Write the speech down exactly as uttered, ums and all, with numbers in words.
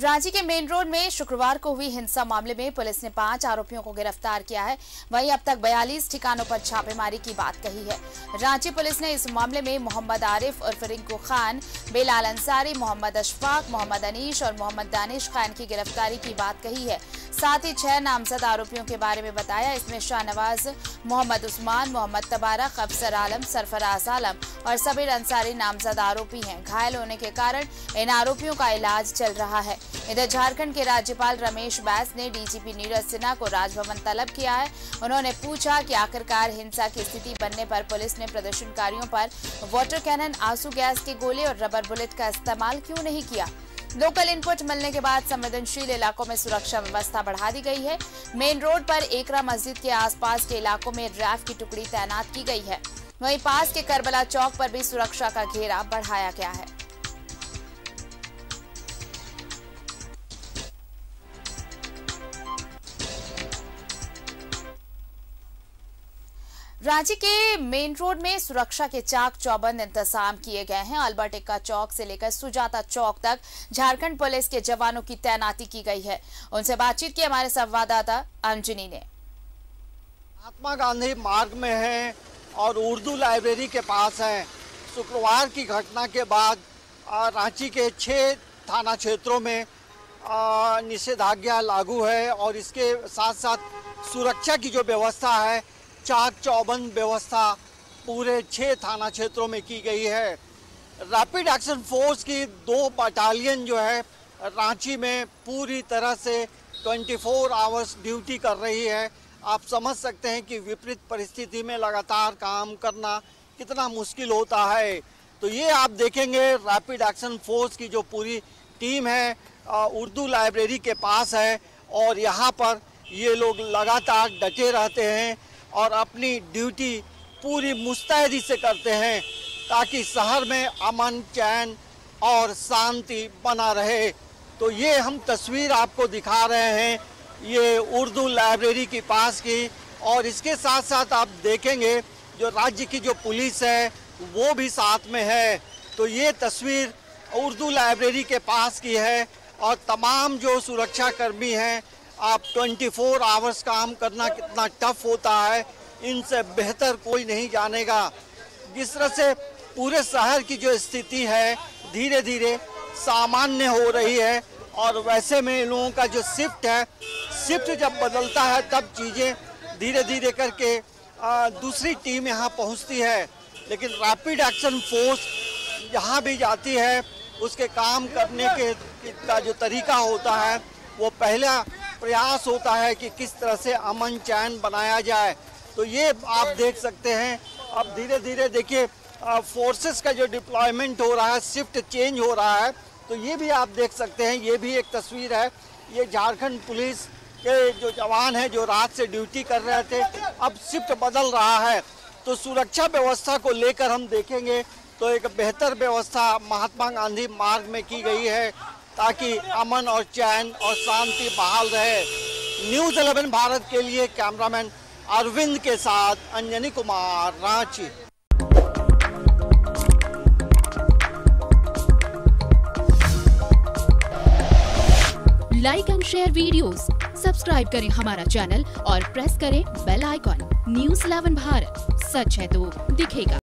रांची के main road में शुक्रवार को हुई हिंसा मामले में पुलिस ने पांच आरोपियों को गिरफ्तार किया है। वहीं अब तक बयालीस ठिकानों पर छापेमारी की बात कही है। रांची पुलिस ने इस मामले में मोहम्मद आरिफ उर्फ रिंकू खान, बेलाल अंसारी, मोहम्मद अशफाक, मोहम्मद अनीश और मोहम्मद दानिश खान की गिरफ्तारी की बात कही है। साथ ही छह नामजद आरोपियों के बारे में बताया। इसमें शाहनवाज, मोहम्मद उस्मान, मोहम्मद तबारक, अफसर आलम, सरफराज आलम और सबीर अंसारी नामजद आरोपी हैं। घायल होने के कारण इन आरोपियों का इलाज चल रहा है। इधर झारखंड के राज्यपाल रमेश बैस ने डीजीपी नीरज सिन्हा को राजभवन तलब किया है। उन्होंने पूछा कि आखिरकार हिंसा की स्थिति बनने पर पुलिस ने प्रदर्शनकारियों पर वाटर कैनन, आंसू गैस के गोले और रबर बुलेट का इस्तेमाल क्यों नहीं किया। लोकल इनपुट मिलने के बाद संवेदनशील इलाकों में सुरक्षा व्यवस्था बढ़ा दी गई है। मेन रोड पर एकरा मस्जिद के आसपास के इलाकों में रैफ की टुकड़ी तैनात की गई है। वहीं पास के करबला चौक पर भी सुरक्षा का घेरा बढ़ाया गया है। रांची के मेन रोड में सुरक्षा के चाक चौबंद इंतजाम किए गए हैं। अल्बर्ट एक्का चौक से लेकर सुजाता चौक तक झारखंड पुलिस के जवानों की तैनाती की गई है। उनसे बातचीत की हमारे संवाददाता अंजनी ने। महात्मा गांधी मार्ग में है और उर्दू लाइब्रेरी के पास है। शुक्रवार की घटना के बाद रांची के छह थाना क्षेत्रों में निषेधाज्ञा लागू है और इसके साथ साथ सुरक्षा की जो व्यवस्था है, चाक चौबंद व्यवस्था पूरे छः थाना क्षेत्रों में की गई है। रैपिड एक्शन फोर्स की दो बटालियन जो है रांची में पूरी तरह से चौबीस आवर्स ड्यूटी कर रही है। आप समझ सकते हैं कि विपरीत परिस्थिति में लगातार काम करना कितना मुश्किल होता है। तो ये आप देखेंगे रैपिड एक्शन फोर्स की जो पूरी टीम है उर्दू लाइब्रेरी के पास है और यहाँ पर ये लोग लगातार डटे रहते हैं और अपनी ड्यूटी पूरी मुस्तैदी से करते हैं ताकि शहर में अमन, चैन और शांति बना रहे। तो ये हम तस्वीर आपको दिखा रहे हैं, ये उर्दू लाइब्रेरी के पास की। और इसके साथ साथ आप देखेंगे जो राज्य की जो पुलिस है वो भी साथ में है। तो ये तस्वीर उर्दू लाइब्रेरी के पास की है और तमाम जो सुरक्षाकर्मी हैं, आप चौबीस आवर्स काम करना कितना टफ होता है इनसे बेहतर कोई नहीं जानेगा। जिस तरह से पूरे शहर की जो स्थिति है धीरे धीरे सामान्य हो रही है और वैसे में इन लोगों का जो शिफ्ट है, शिफ्ट जब बदलता है तब चीज़ें धीरे धीरे करके आ, दूसरी टीम यहाँ पहुँचती है। लेकिन रैपिड एक्शन फोर्स जहाँ भी जाती है उसके काम करने के का जो तरीका होता है वो पहला प्रयास होता है कि किस तरह से अमन चैन बनाया जाए। तो ये आप देख सकते हैं अब धीरे धीरे देखिए फोर्सेस का जो डिप्लॉयमेंट हो रहा है, शिफ्ट चेंज हो रहा है। तो ये भी आप देख सकते हैं, ये भी एक तस्वीर है। ये झारखंड पुलिस के जो जवान हैं जो रात से ड्यूटी कर रहे थे अब शिफ्ट बदल रहा है। तो सुरक्षा व्यवस्था को लेकर हम देखेंगे तो एक बेहतर व्यवस्था महात्मा गांधी मार्ग में की गई है ताकि अमन और चैन और शांति बहाल रहे। न्यूज इलेवन भारत के लिए कैमरामैन अरविंद के साथ Anjani Kumar, Ranchi. Like and share videos, subscribe करें हमारा चैनल और प्रेस करें bell icon. News eleven Bharat, सच है तो दिखेगा।